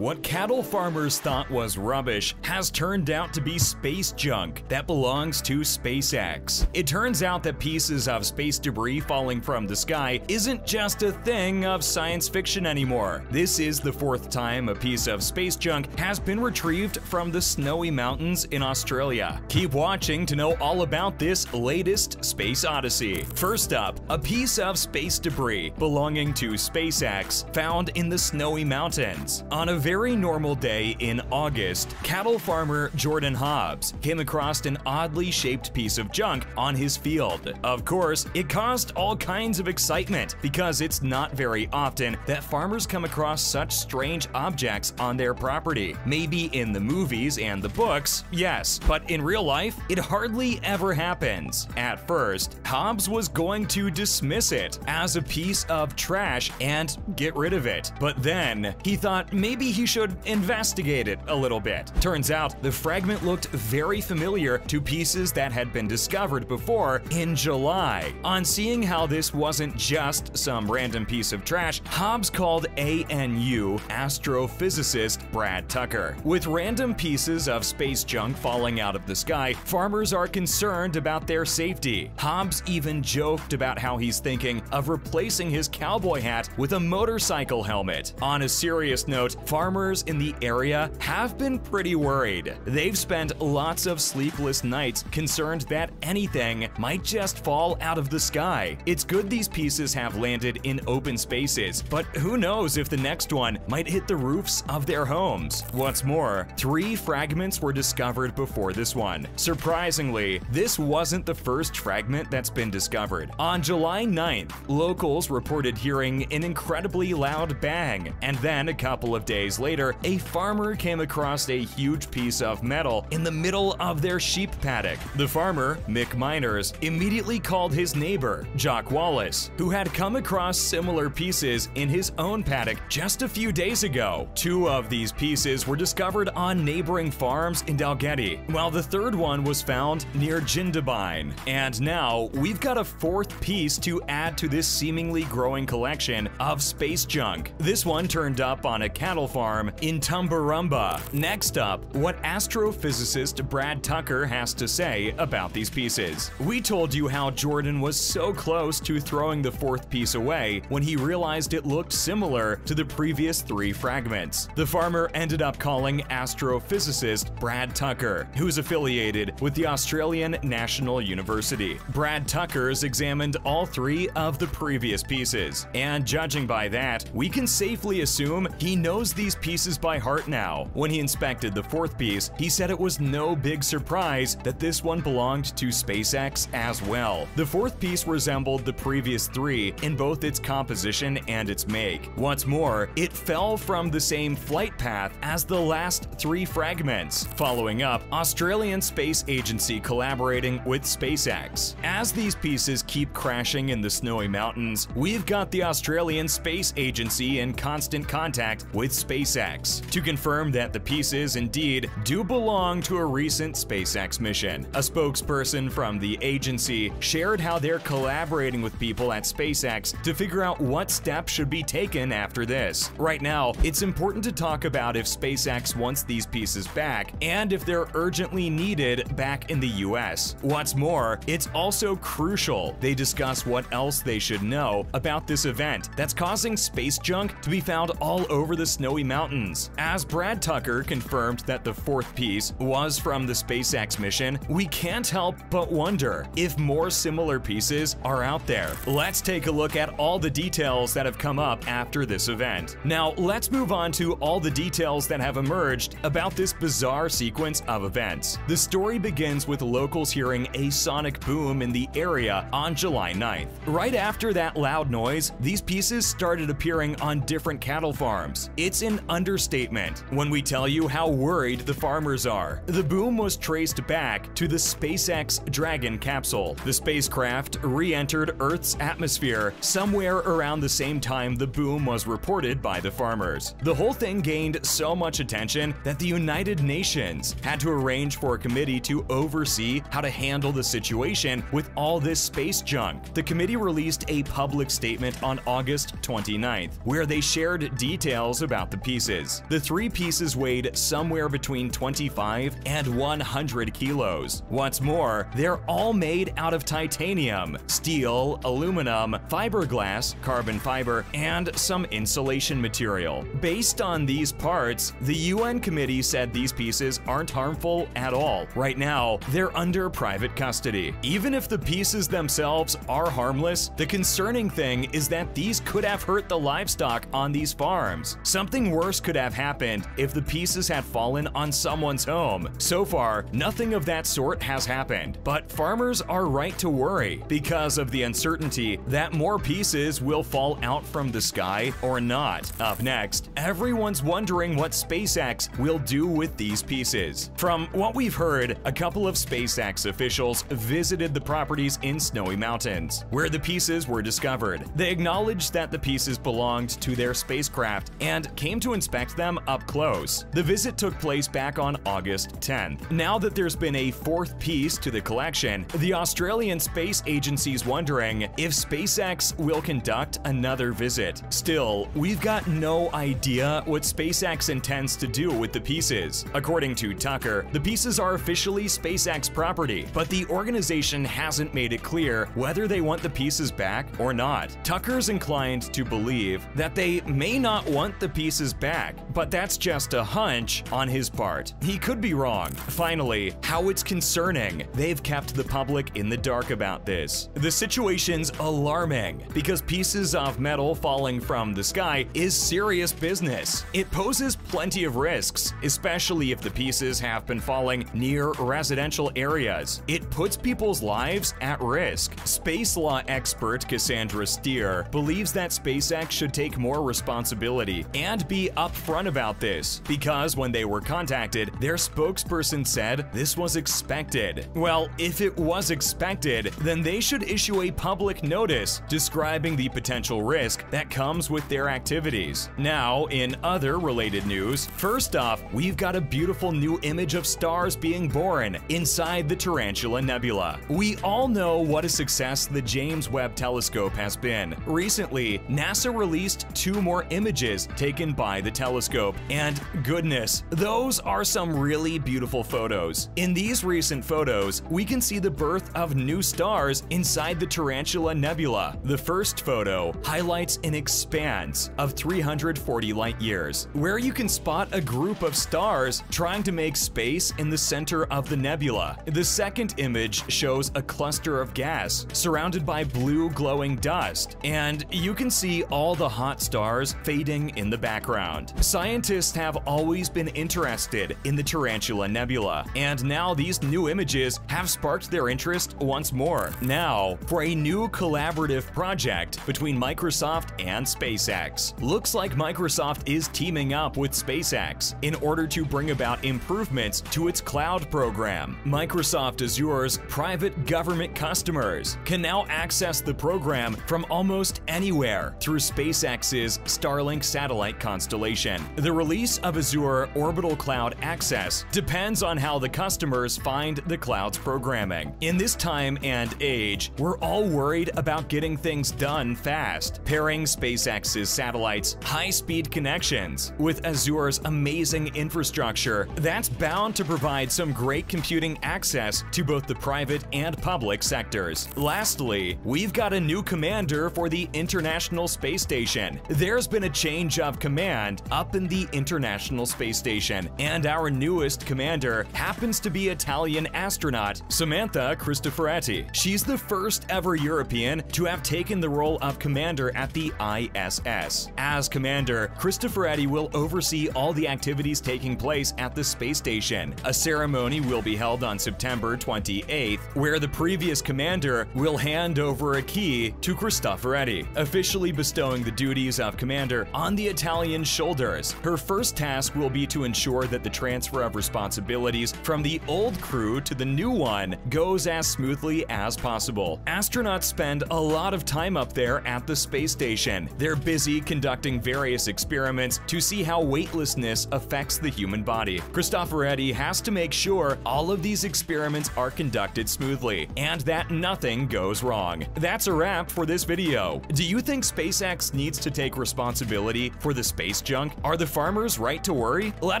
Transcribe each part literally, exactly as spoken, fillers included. What cattle farmers thought was rubbish has turned out to be space junk that belongs to SpaceX. It turns out that pieces of space debris falling from the sky isn't just a thing of science fiction anymore. This is the fourth time a piece of space junk has been retrieved from the Snowy Mountains in Australia. Keep watching to know all about this latest space odyssey. First up, a piece of space debris belonging to SpaceX found in the Snowy Mountains. On a very normal day in August, cattle farmer Jordan Hobbs came across an oddly shaped piece of junk on his field. Of course, it caused all kinds of excitement because it's not very often that farmers come across such strange objects on their property. Maybe in the movies and the books, yes, but in real life, it hardly ever happens. At first, Hobbs was going to dismiss it as a piece of trash and get rid of it. But then he thought maybe he should investigate it a little bit. Turns out the fragment looked very familiar to pieces that had been discovered before in July. On seeing how this wasn't just some random piece of trash, Hobbs called A N U astrophysicist Brad Tucker. With random pieces of space junk falling out of the sky, farmers are concerned about their safety. Hobbs even joked about how he's thinking of replacing his cowboy hat with a motorcycle helmet. On a serious note, farmers in the area have been pretty worried. They've spent lots of sleepless nights concerned that anything might just fall out of the sky. It's good these pieces have landed in open spaces, but who knows if the next one might hit the roofs of their homes. What's more, three fragments were discovered before this one. Surprisingly, this wasn't the first fragment that's been discovered. On July ninth, locals reported hearing an incredibly loud bang, and then a couple of days later, a farmer came across a huge piece of metal in the middle of their sheep paddock. The farmer, Mick Miners, immediately called his neighbor, Jack Wallace, who had come across similar pieces in his own paddock just a few days ago. Two of these pieces were discovered on neighboring farms in Dalgety, while the third one was found near Jindabyne. And now, we've got a fourth piece to add to this seemingly growing collection of space junk. This one turned up on a cattle farm in Tumbarumba. Next up, what astrophysicist Brad Tucker has to say about these pieces. We told you how Jordan was so close to throwing the fourth piece away when he realized it looked similar to the previous three fragments. The farmer ended up calling astrophysicist Brad Tucker, who's affiliated with the Australian National University. Brad Tucker's examined all three of the previous pieces, and judging by that, we can safely assume he knows these pieces by heart now. When he inspected the fourth piece, he said it was no big surprise that this one belonged to SpaceX as well. The fourth piece resembled the previous three in both its composition and its make. What's more, it fell from the same flight path as the last three fragments. Following up, Australian Space Agency collaborating with SpaceX. As these pieces keep crashing in the Snowy Mountains, we've got the Australian Space Agency in constant contact with SpaceX to confirm that the pieces indeed do belong to a recent SpaceX mission. A spokesperson from the agency shared how they're collaborating with people at SpaceX to figure out what steps should be taken after this. Right now, it's important to talk about if SpaceX wants these pieces back and if they're urgently needed back in the U S. What's more, it's also crucial they discuss what else they should know about this event that's causing space junk to be found all over the Snowy Mountains. As Brad Tucker confirmed that the fourth piece was from the SpaceX mission, we can't help but wonder if more similar pieces are out there. Let's take a look at all the details that have come up after this event. Now, let's move on to all the details that have emerged about this bizarre sequence of events. The story begins with locals hearing a sonic boom in the area on July ninth. Right after that loud noise, these pieces started appearing on different cattle farms. It's an understatement when we tell you how worried the farmers are. The boom was traced back to the SpaceX Dragon capsule. The spacecraft re-entered Earth's atmosphere somewhere around the same time the boom was reported by the farmers. The whole thing gained so much attention that the United Nations had to arrange for a committee to oversee how to handle the situation with all this space junk. The committee released released a public statement on August twenty-ninth, where they shared details about the pieces. The three pieces weighed somewhere between twenty-five and one hundred kilos. What's more, they're all made out of titanium, steel, aluminum, fiberglass, carbon fiber, and some insulation material. Based on these parts, the U N committee said these pieces aren't harmful at all. Right now, they're under private custody. Even if the pieces themselves are harmless, the concerning thing is that these could have hurt the livestock on these farms. Something worse could have happened if the pieces had fallen on someone's home. So far, nothing of that sort has happened, but farmers are right to worry because of the uncertainty that more pieces will fall out from the sky or not. Up next, everyone's wondering what SpaceX will do with these pieces. From what we've heard, a couple of SpaceX officials visited the properties in Snowy Mountains, where the pieces were discovered. They acknowledged that the pieces belonged to their spacecraft and came to inspect them up close. The visit took place back on August tenth. Now that there's been a fourth piece to the collection, the Australian Space Agency's wondering if SpaceX will conduct another visit. Still, we've got no idea what SpaceX intends to do with the pieces. According to Tucker, the pieces are officially SpaceX property, but the organization hasn't made it clear whether they want the pieces back or not. Tucker's inclined to believe that they may not want the pieces back, but that's just a hunch on his part. He could be wrong. Finally, how it's concerning. They've kept the public in the dark about this. The situation's alarming because pieces of metal falling from the sky is serious business. It poses plenty of risks, especially if the pieces have been falling near residential areas. It puts people's lives at risk. Space law expert Cassandra Steer believes that SpaceX should take more responsibility and be upfront about this because when they were contacted, their spokesperson said this was expected. Well, if it was expected, then they should issue a public notice describing the potential risk that comes with their activities. Now, in other related news, first off, we've got a beautiful new image of stars being born inside the Tarantula Nebula. We all know what a success the James Webb telescope has been. Recently, NASA released two more images taken by the telescope, and goodness, those are some really beautiful photos. In these recent photos, we can see the birth of new stars inside the Tarantula Nebula. The first photo highlights an expanse of three hundred forty light years, where you can spot a group of stars trying to make space in the center of the nebula. The second image shows a cluster of gas surrounded by blue glowing dust, and you can see all the hot stars fading in the background. Scientists have always been interested in the Tarantula Nebula, and now these new images have sparked their interest once more. Now, for a new collaborative project between Microsoft and SpaceX. Looks like Microsoft is teaming up with SpaceX in order to bring about improvements to its cloud program. Microsoft Azure's private government customers can now access the program from almost anywhere through SpaceX's Starlink satellite constellation. The release of Azure Orbital Cloud Access depends on how the customers find the cloud's programming. In this time and age, we're all worried about getting things done fast, pairing SpaceX's satellites' high-speed connections with Azure's amazing infrastructure that's bound to provide some great computing access to both the private and public sectors. Lastly, we've got a new commander for the International Space Station. There's been a change of command up in the International Space Station, and our newest commander happens to be Italian astronaut Samantha Cristoforetti. She's the first ever European to have taken the role of commander at the I S S. As commander, Cristoforetti will oversee all the activities taking place at the space station. A ceremony will be held on September twenty-eighth, where the previous commander will hand over a key to Cristoforetti, officially bestowing the duties of commander on the Italian's shoulders. Her first task will be to ensure that the transfer of responsibilities from the old crew to the new one goes as smoothly as possible. Astronauts spend a lot of time up there at the space station. They're busy conducting various experiments to see how weightlessness affects the human body. Cristoforetti has to make sure all of these experiments are conducted smoothly and that nothing goes wrong. That's that's a wrap for this video. Do you think SpaceX needs to take responsibility for the space junk? Are the farmers right to worry? Let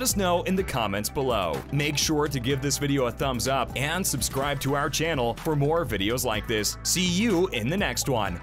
us know in the comments below. Make sure to give this video a thumbs up and subscribe to our channel for more videos like this. See you in the next one.